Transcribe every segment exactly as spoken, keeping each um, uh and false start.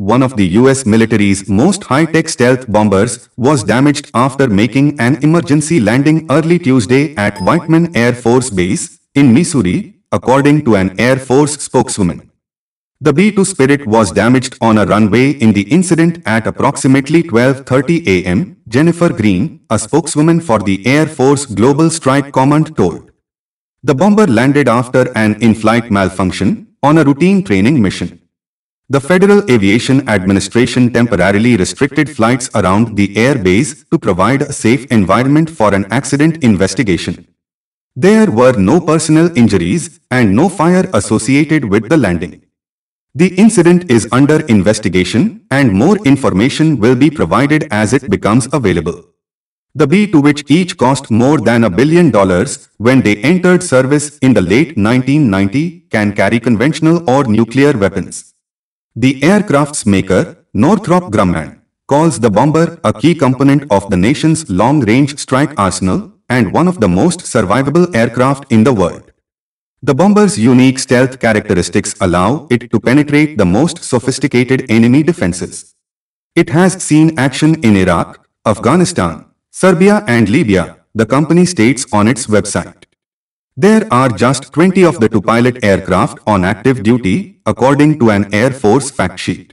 one of the U S military's most high-tech stealth bombers, was damaged after making an emergency landing early Tuesday at Whiteman Air Force Base, in Missouri, according to an Air Force spokeswoman. The B two Spirit was damaged on a runway in the incident at approximately twelve thirty a m, Jennifer Greene, a spokeswoman for the Air Force Global Strike Command, told. The bomber landed after an in-flight malfunction, on a routine training mission. The Federal Aviation Administration temporarily restricted flights around the airbase to provide a safe environment for an accident investigation. There were no personal injuries and no fire associated with the landing. The incident is under investigation and more information will be provided as it becomes available. The B two, which each cost more than a billion dollars when they entered service in the late nineteen nineties, can carry conventional or nuclear weapons. The aircraft's maker, Northrop Grumman, calls the bomber a key component of the nation's long-range strike arsenal and one of the most survivable aircraft in the world. The bomber's unique stealth characteristics allow it to penetrate the most sophisticated enemy defenses. It has seen action in Iraq, Afghanistan, Serbia and Libya, the company states on its website. There are just twenty of the two pilot aircraft on active duty, according to an Air Force fact sheet.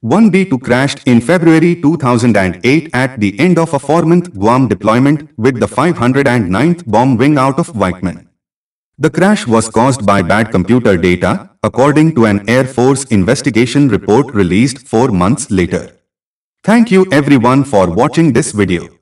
One B two crashed in February two thousand eight at the end of a four-month Guam deployment with the five hundred ninth bomb wing out of Whiteman. The crash was caused by bad computer data, according to an Air Force investigation report released four months later. Thank you everyone for watching this video.